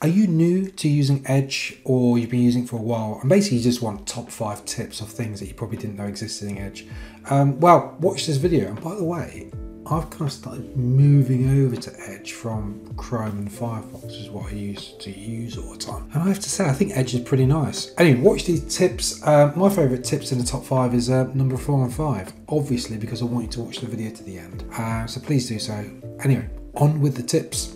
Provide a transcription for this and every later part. Are you new to using Edge, or you've been using it for a while and basically you just want top 5 tips of things that you probably didn't know existed in Edge? Well, watch this video. And by the way, I've kind of started moving over to Edge from Chrome and Firefox, which is what I used to use all the time. And I have to say, I think Edge is pretty nice. Anyway, watch these tips. My favourite tips in the top 5 is number 4 and 5, obviously, because I want you to watch the video to the end. So please do so. Anyway, on with the tips.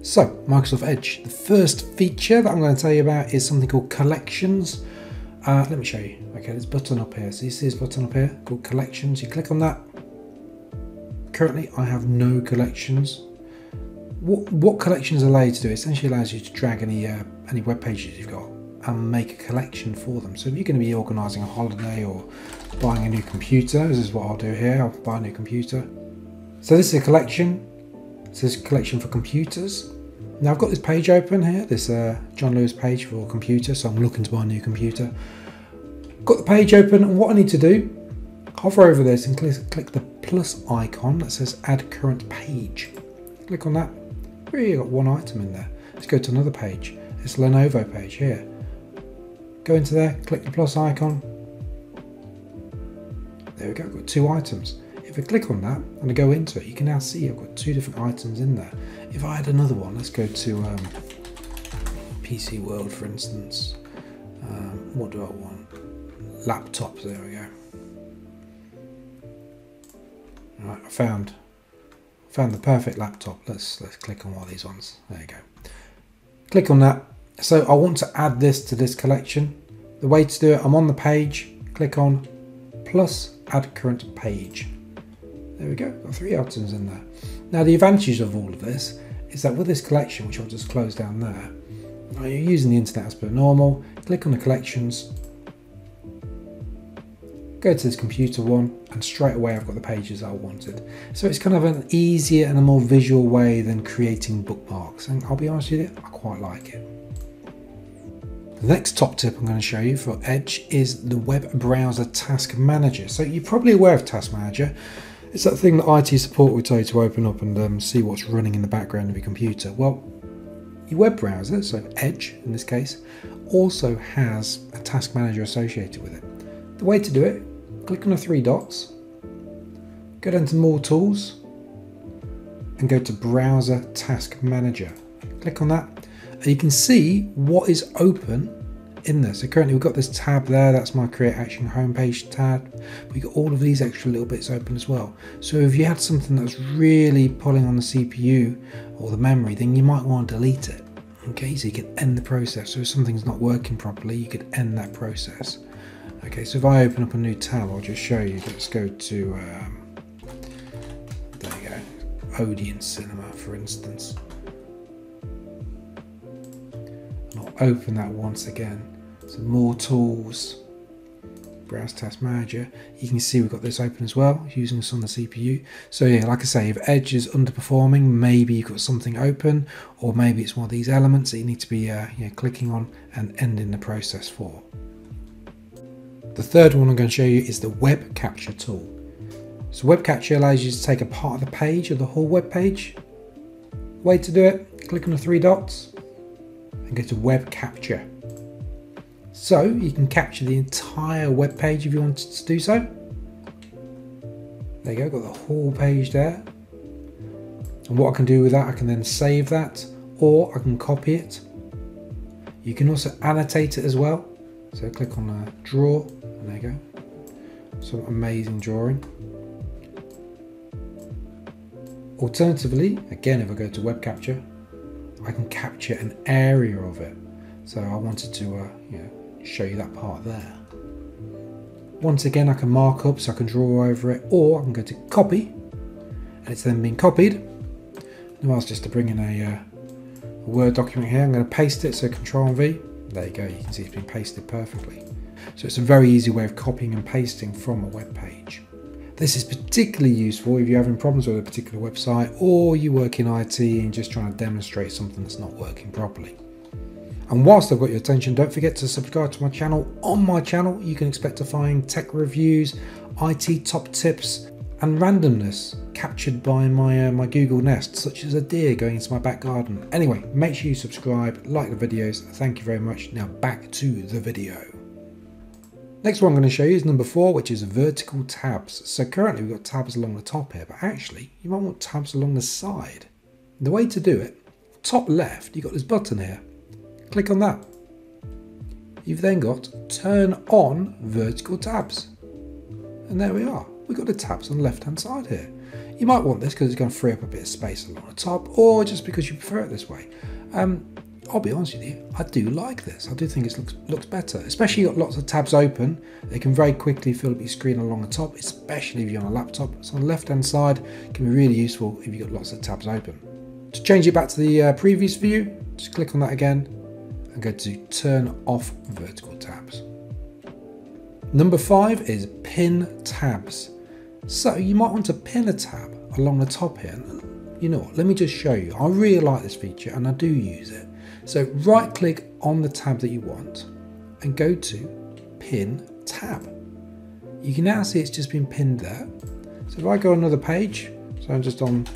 So, Microsoft Edge. The first feature that I'm going to tell you about is something called Collections. Let me show you. Okay, there's a button up here. So you see this button up here called Collections. You click on that. Currently, I have no collections. What collections allow you to do? It essentially allows you to drag any web pages you've got and make a collection for them. So if you're going to be organising a holiday or buying a new computer, this is what I'll do here. I'll buy a new computer. So this is a collection. So this is a collection for computers. Now I've got this page open here. This John Lewis page for computer. So I'm looking to buy a new computer. Got the page open, and what I need to do. Hover over this and click the plus icon that says add current page. Click on that. You've got one item in there. Let's go to another page. This Lenovo page here. Go into there, click the plus icon. There we go, I've got 2 items. If I click on that and I go into it, you can now see I've got 2 different items in there. If I add another one, let's go to PC World, for instance. What do I want? Laptop, there we go. Right, I found the perfect laptop. Let's click on one of these ones. There you go. Click on that. So I want to add this to this collection. The way to do it, I'm on the page. Click on plus add current page. There we go. Got 3 items in there. Now the advantage of all of this is that with this collection, which I'll just close down there, now you're using the internet as per normal. Click on the collections. Go to this computer one, and straight away I've got the pages I wanted. So it's kind of an easier and a more visual way than creating bookmarks. And I'll be honest with you, I quite like it. The next top tip I'm going to show you for Edge is the Web Browser Task Manager. So you're probably aware of Task Manager. It's that thing that IT support would tell you to open up and see what's running in the background of your computer. Well, your web browser, so Edge in this case, also has a Task Manager associated with it. The way to do it, click on the 3 dots, go down to More Tools, and go to Browser Task Manager. Click on that, and you can see what is open in there. So currently we've got this tab there, that's my Create Action Homepage tab. We've got all of these extra little bits open as well. So if you had something that's really pulling on the CPU or the memory, then you might want to delete it. Okay, so you can end the process. So if something's not working properly, you could end that process. Okay, so if I open up a new tab, I'll just show you. Let's go to, there you go, Odeon Cinema, for instance. And I'll open that once again. So More Tools, Browse Task Manager. You can see we've got this open as well, using this on the CPU. So yeah, like I say, if Edge is underperforming, maybe you've got something open, or maybe it's one of these elements that you need to be clicking on and ending the process for. The third one I'm going to show you is the Web Capture Tool. So Web Capture allows you to take a part of the page or the whole web page. Way to do it, click on the 3 dots and go to Web Capture. So you can capture the entire web page if you wanted to do so. There you go, got the whole page there. And what I can do with that, I can then save that or I can copy it. You can also annotate it as well. So click on Draw, and there you go. Some amazing drawing. Alternatively, again, if I go to Web Capture, I can capture an area of it. So I wanted to show you that part there. Once again, I can mark up, so I can draw over it, or I can go to Copy, and it's then been copied. Now, just to bring in a Word document here, I'm going to paste it, so Control and V. There you go, you can see it's been pasted perfectly. So it's a very easy way of copying and pasting from a web page. This is particularly useful if you're having problems with a particular website or you work in IT and just trying to demonstrate something that's not working properly. And whilst I've got your attention, don't forget to subscribe to my channel. On my channel, you can expect to find tech reviews, IT top tips, and randomness captured by my Google Nest, such as a deer going into my back garden. Anyway, make sure you subscribe, like the videos. Thank you very much. Now back to the video. Next one I'm going to show you is number 4, which is vertical tabs. So currently we've got tabs along the top here, but actually you might want tabs along the side. The way to do it, top left, you've got this button here. Click on that. You've then got turn on vertical tabs. And there we are. We've got the tabs on the left-hand side here. You might want this because it's going to free up a bit of space along the top, or just because you prefer it this way. I'll be honest with you, I do like this. I do think it looks better, especially you've got lots of tabs open. They can very quickly fill up your screen along the top, especially if you're on a laptop. So on the left-hand side, it can be really useful if you've got lots of tabs open. To change it back to the previous view, just click on that again and go to turn off vertical tabs. Number 5 is pin tabs. So you might want to pin a tab along the top here. You know what, let me just show you. I really like this feature and I do use it. So right click on the tab that you want and go to pin tab. You can now see it's just been pinned there. So if I go on another page, so I'm just on,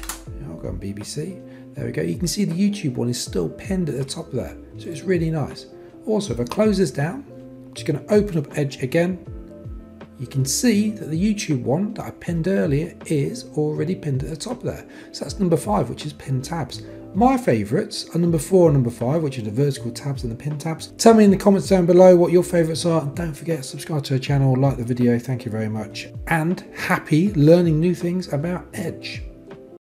I'll go on BBC. There we go. You can see the YouTube one is still pinned at the top there. So it's really nice. Also, if I close this down, I'm just going to open up Edge again. You can see that the YouTube one that I pinned earlier is already pinned at the top there. So that's number 5, which is pin tabs. My favourites are number 4 and number 5, which are the vertical tabs and the pin tabs. Tell me in the comments down below what your favourites are. And don't forget, subscribe to the channel, like the video. Thank you very much. And happy learning new things about Edge.